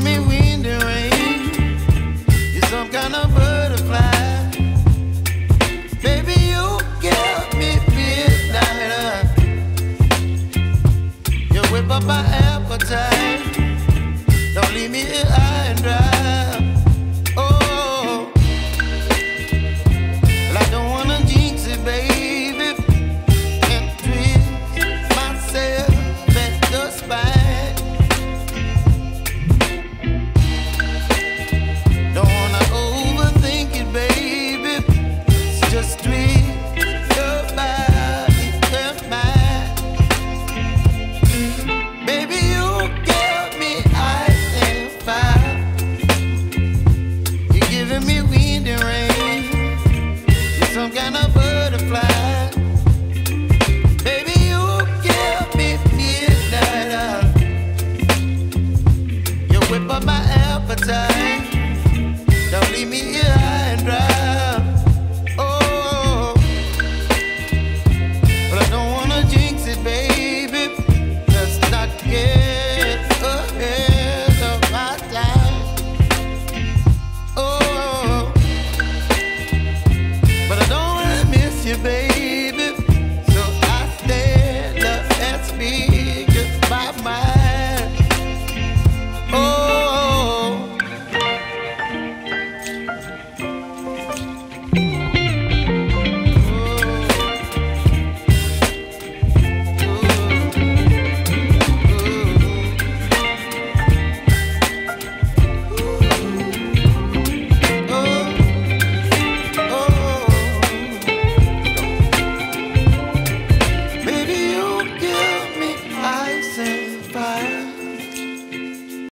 Give me wind and rain. You're some kind of butterfly. Baby, you give me midnight. You whip up my appetite. Don't leave me here high and dry. Don't leave me here.